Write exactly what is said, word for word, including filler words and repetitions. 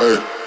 Hey.